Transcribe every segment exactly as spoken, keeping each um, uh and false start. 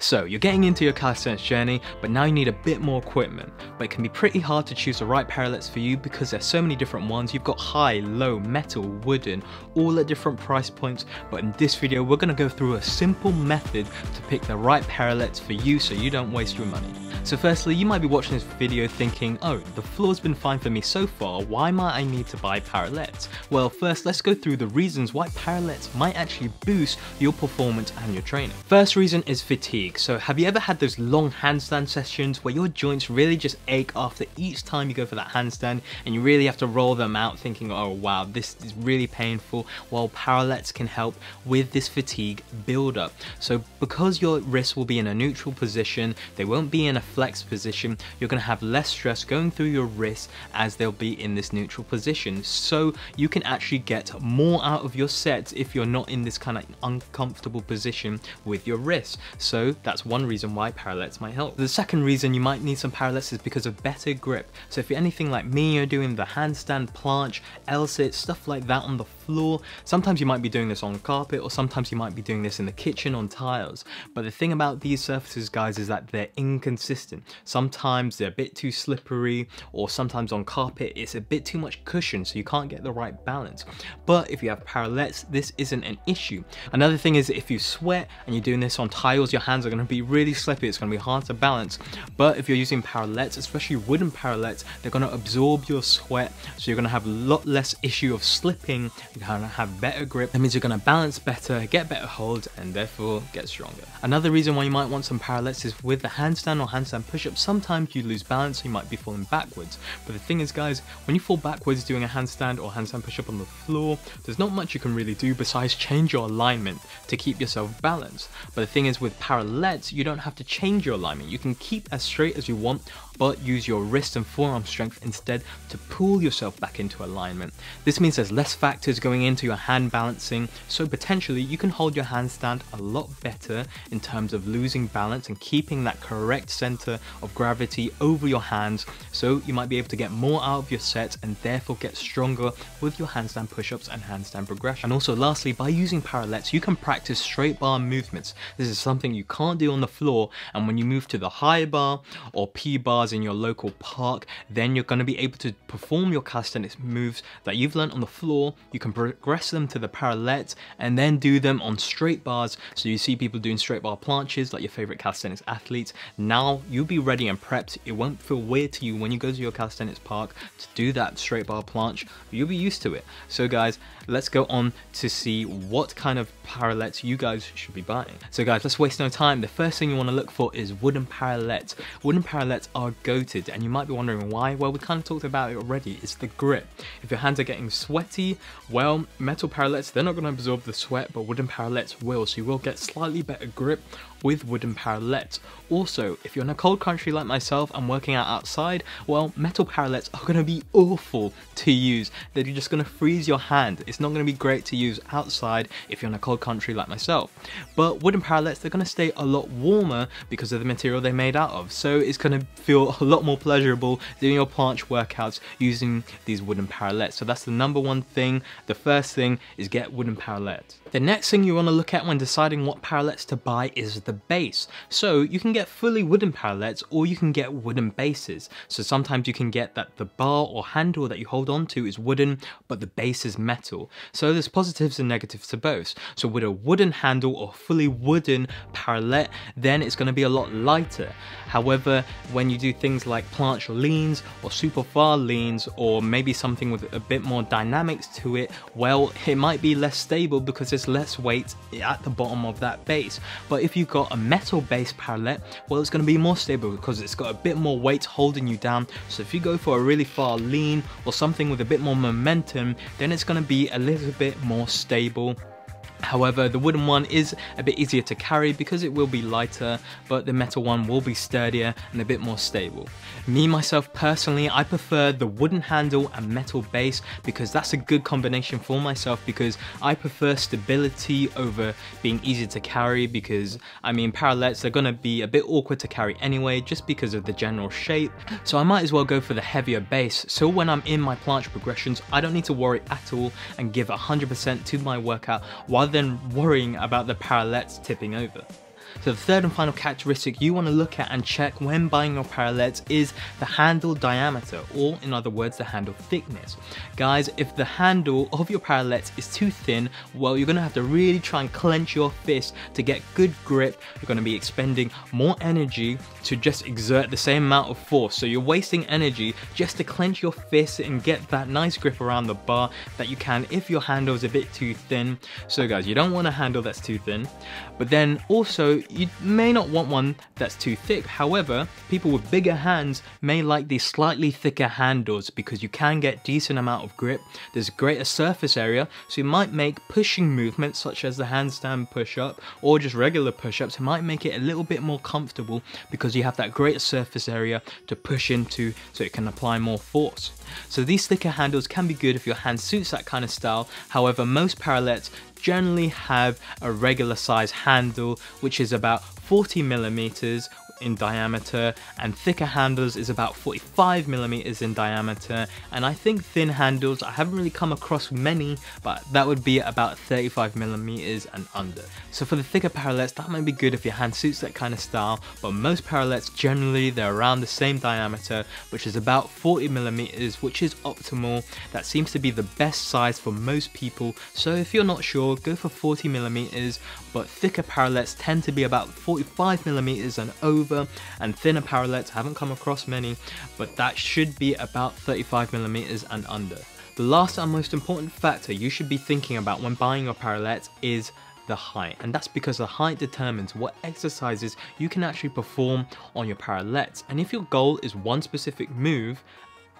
So you're getting into your calisthenics journey, but now you need a bit more equipment. But it can be pretty hard to choose the right parallets for you because there's so many different ones. You've got high, low, metal, wooden, all at different price points. But in this video, we're gonna go through a simple method to pick the right parallets for you so you don't waste your money. So firstly, you might be watching this video thinking, oh, the floor's been fine for me so far, why might I need to buy parallets? Well, first let's go through the reasons why parallets might actually boost your performance and your training. First reason is fatigue. So have you ever had those long handstand sessions where your joints really just ache after each time you go for that handstand and you really have to roll them out thinking, oh wow, this is really painful? Well, parallets can help with this fatigue buildup. So because your wrists will be in a neutral position, they won't be in a flex position, you're going to have less stress going through your wrists as they'll be in this neutral position. So you can actually get more out of your sets if you're not in this kind of uncomfortable position with your wrists. So that's one reason why parallets might help. The second reason you might need some parallets is because of better grip. So if you're anything like me, you're doing the handstand, planche, L-sit, stuff like that on the floor. Sometimes you might be doing this on carpet, or sometimes you might be doing this in the kitchen on tiles. But the thing about these surfaces, guys, is that they're inconsistent. Sometimes they're a bit too slippery, or sometimes on carpet it's a bit too much cushion, so you can't get the right balance. But if you have parallets, this isn't an issue. Another thing is, if you sweat and you're doing this on tiles, your hands are going to be really slippery, it's going to be hard to balance. But if you're using parallets, especially wooden parallets, they're going to absorb your sweat, so you're going to have a lot less issue of slipping. You're going to have better grip. That means you're going to balance better, get better holds, and therefore get stronger. Another reason why you might want some parallets is with the handstand or handstand and push-ups, sometimes you lose balance, so you might be falling backwards. But the thing is, guys, when you fall backwards doing a handstand or handstand push-up on the floor, there's not much you can really do besides change your alignment to keep yourself balanced. But the thing is, with parallets, you don't have to change your alignment. You can keep as straight as you want, but use your wrist and forearm strength instead to pull yourself back into alignment. This means there's less factors going into your hand balancing, so potentially you can hold your handstand a lot better in terms of losing balance and keeping that correct center of gravity over your hands, so you might be able to get more out of your sets and therefore get stronger with your handstand push-ups and handstand progression. And also lastly, by using parallets, you can practice straight bar movements. This is something you can't do on the floor, and when you move to the high bar or P bars in your local park, then you're going to be able to perform your calisthenics moves that you've learned on the floor. You can progress them to the parallets and then do them on straight bars. So you see people doing straight bar planches like your favorite calisthenics athletes. Now you'll be ready and prepped. It won't feel weird to you when you go to your calisthenics park to do that straight bar planche. You'll be used to it. So guys, let's go on to see what kind of parallets you guys should be buying. So guys, let's waste no time. The first thing you want to look for is wooden parallets. Wooden parallets are goated, and you might be wondering why. Well, we kind of talked about it already. It's the grip. If your hands are getting sweaty, well, metal parallets, they're not going to absorb the sweat, but wooden parallets will, so you will get slightly better grip with wooden parallets. Also, if you're in a cold country like myself and working out outside, well, metal parallets are going to be awful to use. They're just going to freeze your hand. It's not going to be great to use outside if you're in a cold country like myself. But wooden parallets, they're going to stay a lot warmer because of the material they're made out of, so it's going to feel a lot more pleasurable doing your planche workouts using these wooden parallets. So that's the number one thing. The first thing is get wooden parallets. The next thing you want to look at when deciding what parallets to buy is the base. So you can get fully wooden parallets, or you can get wooden bases. So sometimes you can get that the bar or handle that you hold on to is wooden, but the base is metal. So there's positives and negatives to both. So with a wooden handle or fully wooden parallel, then it's going to be a lot lighter. However, when you do things like planche leans or super far leans, or maybe something with a bit more dynamics to it, well, it might be less stable because there's less weight at the bottom of that base. But if you've got a metal based parallel, well, it's going to be more stable because it's got a bit more weight holding you down. So if you go for a really far lean or something with a bit more momentum, then it's going to be a little bit more stable. However, the wooden one is a bit easier to carry because it will be lighter, but the metal one will be sturdier and a bit more stable. Me, myself personally, I prefer the wooden handle and metal base because that's a good combination for myself, because I prefer stability over being easy to carry, because, I mean, parallets, they're gonna be a bit awkward to carry anyway just because of the general shape. So I might as well go for the heavier base, so when I'm in my planche progressions, I don't need to worry at all and give one hundred percent to my workout while then worrying about the parallets tipping over. So the third and final characteristic you want to look at and check when buying your parallettes is the handle diameter, or in other words, the handle thickness. Guys, if the handle of your parallettes is too thin, well, you're going to have to really try and clench your fist to get good grip. You're going to be expending more energy to just exert the same amount of force. So you're wasting energy just to clench your fist and get that nice grip around the bar that you can if your handle is a bit too thin. So guys, you don't want a handle that's too thin, but then also you may not want one that's too thick. However, people with bigger hands may like these slightly thicker handles because you can get decent amount of grip. There's greater surface area, so you might make pushing movements such as the handstand push-up or just regular push-ups. It might make it a little bit more comfortable because you have that greater surface area to push into, so it can apply more force. So these thicker handles can be good if your hand suits that kind of style. However, most parallettes generally have a regular size handle, which is about forty millimeters in diameter, and thicker handles is about forty-five millimeters in diameter. And I think thin handles, I haven't really come across many, but that would be about thirty-five millimeters and under. So for the thicker parallettes, that might be good if your hand suits that kind of style, but most parallettes generally, they're around the same diameter, which is about forty millimeters, which is optimal. That seems to be the best size for most people. So if you're not sure, go for forty millimeters, but thicker parallettes tend to be about forty-five millimeters and over, and thinner parallettes, haven't come across many, but that should be about thirty-five millimeters and under. The last and most important factor you should be thinking about when buying your parallettes is the height, and that's because the height determines what exercises you can actually perform on your parallettes. And if your goal is one specific move,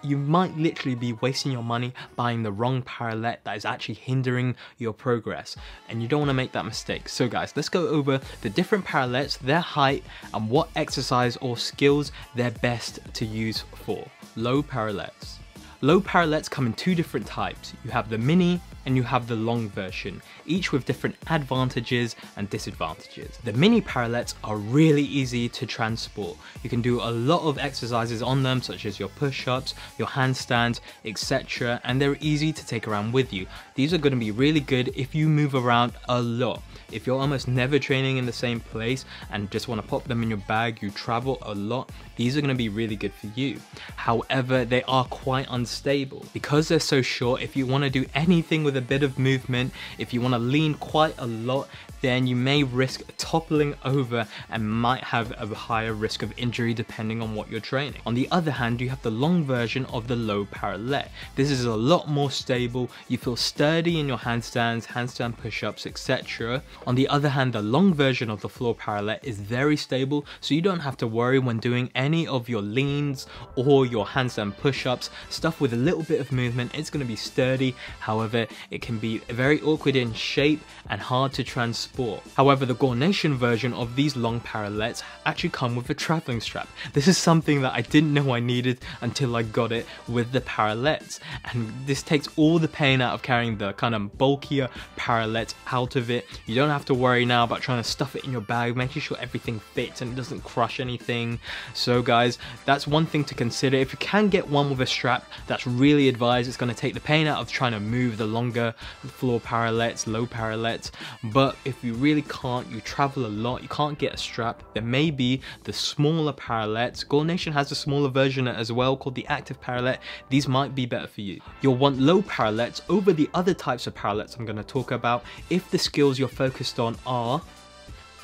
you might literally be wasting your money buying the wrong parallette that is actually hindering your progress, and you don't want to make that mistake. So guys, let's go over the different parallettes, their height, and what exercise or skills they're best to use for. Low parallettes. Low parallettes come in two different types. You have the mini and you have the long version, each with different advantages and disadvantages. The mini parallettes are really easy to transport. You can do a lot of exercises on them, such as your push-ups, your handstands, et cetera, and they're easy to take around with you. These are going to be really good if you move around a lot. If you're almost never training in the same place and just want to pop them in your bag, you travel a lot, these are going to be really good for you. However, they are quite unstable. Because they're so short, if you want to do anything with a bit of movement, if you want to lean quite a lot, then you may risk toppling over and might have a higher risk of injury depending on what you're training. On the other hand, you have the long version of the low parallette. This is a lot more stable. You feel sturdy in your handstands, handstand push-ups, et cetera. On the other hand, the long version of the floor parallette is very stable, so you don't have to worry when doing any of your leans or your handstand push-ups. Stuff with a little bit of movement, it's going to be sturdy. However, it can be very awkward in shape and hard to transport. However, the Gornation version of these long parallettes actually come with a traveling strap. This is something that I didn't know I needed until I got it with the parallettes, and this takes all the pain out of carrying the kind of bulkier parallettes out of it. You don't have to worry now about trying to stuff it in your bag, making sure everything fits and it doesn't crush anything. So guys, that's one thing to consider. If you can get one with a strap, that's really advised. It's going to take the pain out of trying to move the longer floor parallettes, low parallettes. But if you really can't, you travel a lot, you can't get a strap, there may be the smaller parallettes. Gornation has a smaller version as well called the active parallette. These might be better for you. You'll want low parallettes over the other types of parallettes I'm going to talk about if the skills you're focused on are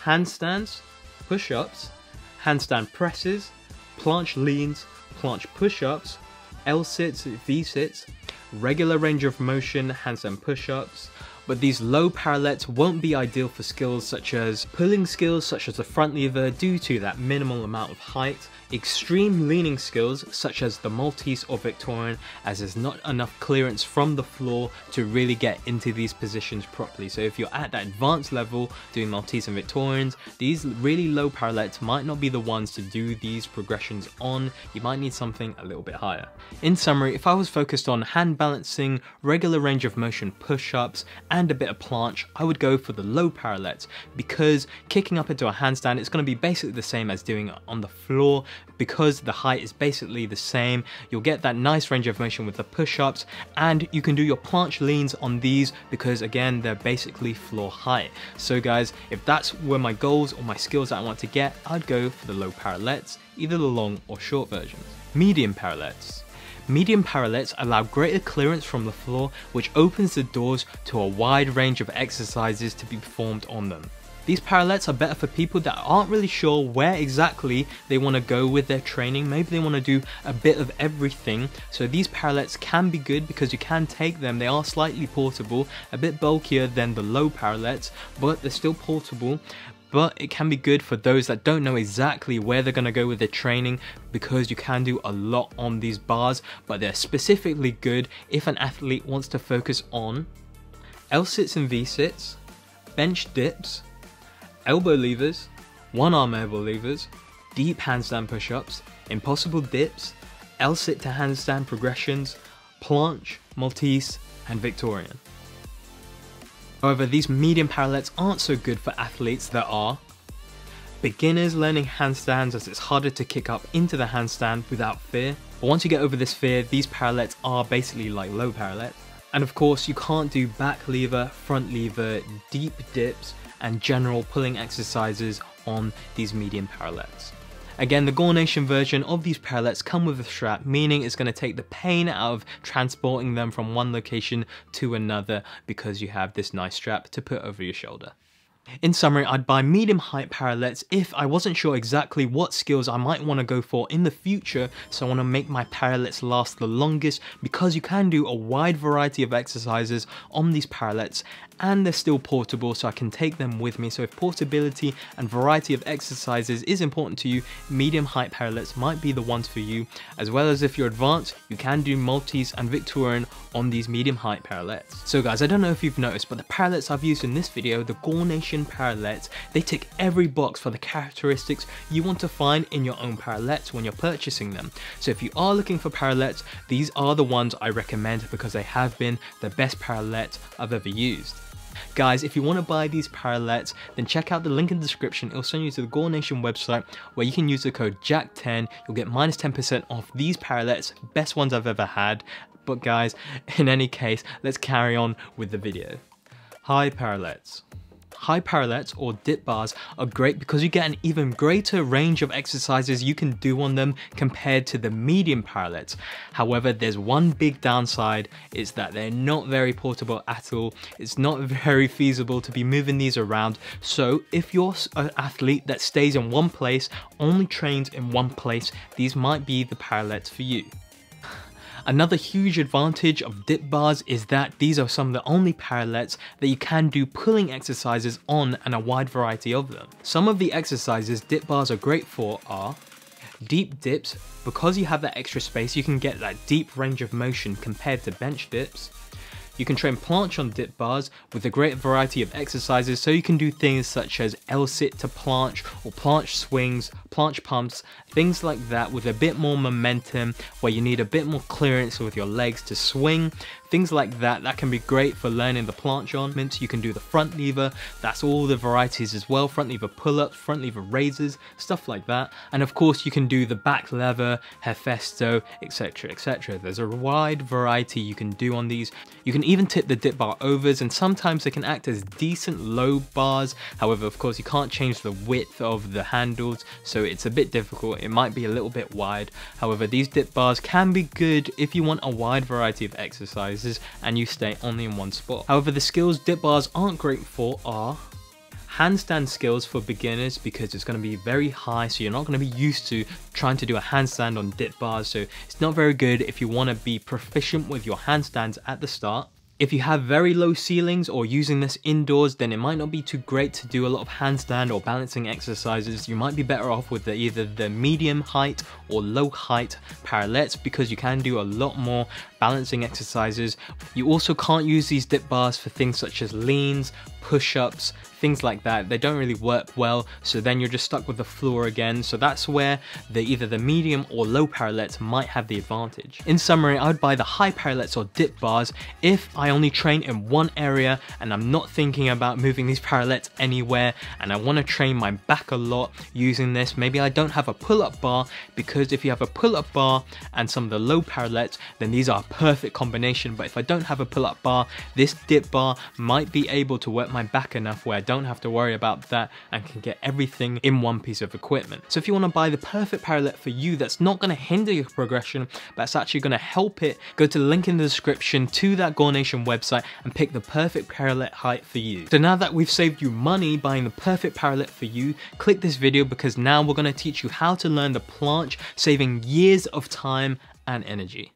handstands, push-ups, handstand presses, planche leans, planche push-ups, L-sits, V-sits, regular range of motion, handstand push-ups. But these low parallettes won't be ideal for skills such as pulling skills such as the front lever due to that minimal amount of height, extreme leaning skills such as the Maltese or Victorian, as there's not enough clearance from the floor to really get into these positions properly. So if you're at that advanced level doing Maltese and Victorians, these really low parallettes might not be the ones to do these progressions on. You might need something a little bit higher. In summary, if I was focused on hand balancing, regular range of motion push-ups, and a bit of planche, I would go for the low parallette, because kicking up into a handstand, it's going to be basically the same as doing it on the floor, because the height is basically the same. You'll get that nice range of motion with the push-ups, and you can do your planche leans on these because, again, they're basically floor height. So guys, if that's where my goals or my skills that I want to get, I'd go for the low parallettes, either the long or short versions. Medium parallettes. Medium parallettes allow greater clearance from the floor, which opens the doors to a wide range of exercises to be performed on them. These parallettes are better for people that aren't really sure where exactly they want to go with their training. Maybe they want to do a bit of everything. So these parallettes can be good because you can take them. They are slightly portable, a bit bulkier than the low parallettes, but they're still portable. But it can be good for those that don't know exactly where they're going to go with their training, because you can do a lot on these bars, but they're specifically good if an athlete wants to focus on L-sits and V-sits, bench dips, elbow levers, one-arm elbow levers, deep handstand push-ups, impossible dips, L-sit to handstand progressions, planche, Maltese, and Victorian. However, these medium parallettes aren't so good for athletes that are beginners learning handstands, as it's harder to kick up into the handstand without fear. But once you get over this fear, these parallettes are basically like low parallettes. And of course, you can't do back lever, front lever, deep dips, and general pulling exercises on these medium parallettes. Again, the Gornation version of these parallettes come with a strap, meaning it's going to take the pain out of transporting them from one location to another because you have this nice strap to put over your shoulder. In summary, I'd buy medium height parallettes if I wasn't sure exactly what skills I might want to go for in the future, so I want to make my parallettes last the longest, because you can do a wide variety of exercises on these parallettes, and they're still portable, so I can take them with me. So if portability and variety of exercises is important to you, medium height parallettes might be the ones for you, as well as if you're advanced, you can do Maltese and Victorian on these medium height parallettes. So guys, I don't know if you've noticed, but the parallettes I've used in this video, the Gornation parallettes, they tick every box for the characteristics you want to find in your own parallettes when you're purchasing them. So if you are looking for parallettes, these are the ones I recommend, because they have been the best parallettes I've ever used. Guys, if you want to buy these parallettes, then check out the link in the description. It'll send you to the Gornation website, where you can use the code Jack ten. You'll get minus ten percent off these parallettes, best ones I've ever had. But guys, in any case, let's carry on with the video. High parallettes. High parallettes or dip bars are great because you get an even greater range of exercises you can do on them compared to the medium parallettes. However, there's one big downside, is that they're not very portable at all. It's not very feasible to be moving these around. So if you're an athlete that stays in one place, only trains in one place, these might be the parallettes for you. Another huge advantage of dip bars is that these are some of the only parallettes that you can do pulling exercises on, and a wide variety of them. Some of the exercises dip bars are great for are deep dips, because you have that extra space, you can get that deep range of motion compared to bench dips. You can train planche on dip bars with a great variety of exercises, so you can do things such as L-sit to planche, or planche swings, planche pumps, things like that, with a bit more momentum, where you need a bit more clearance with your legs to swing, things like that. That can be great for learning the planche on. You can do the front lever, that's all the varieties as well, front lever pull-ups, front lever raises, stuff like that. And of course you can do the back lever, hefesto, etc, et cetera. There's a wide variety you can do on these. You can even tip the dip bar overs, and sometimes they can act as decent low bars. However, of course you can't change the width of the handles, so it's a bit difficult, it might be a little bit wide. However, these dip bars can be good if you want a wide variety of exercises and you stay only in one spot. However, the skills dip bars aren't great for are handstand skills for beginners, because it's going to be very high, so you're not going to be used to trying to do a handstand on dip bars, so it's not very good if you want to be proficient with your handstands at the start. If you have very low ceilings or using this indoors, then it might not be too great to do a lot of handstand or balancing exercises. You might be better off with the, either the medium height or low height parallettes, because you can do a lot more balancing exercises. You also can't use these dip bars for things such as leans, push-ups, things like that. They don't really work well, so then you're just stuck with the floor again. So that's where the either the medium or low parallettes might have the advantage. In summary, I would buy the high parallettes or dip bars if I I only train in one area and I'm not thinking about moving these parallettes anywhere, and I want to train my back a lot using this. Maybe I don't have a pull-up bar, because if you have a pull-up bar and some of the low parallettes, then these are a perfect combination. But if I don't have a pull-up bar, this dip bar might be able to work my back enough where I don't have to worry about that and can get everything in one piece of equipment. So if you want to buy the perfect parallette for you that's not going to hinder your progression, but it's actually going to help it, go to the link in the description to that Gornation website and pick the perfect parallette height for you. So now that we've saved you money buying the perfect parallette for you, click this video, because now we're going to teach you how to learn the planche, saving years of time and energy.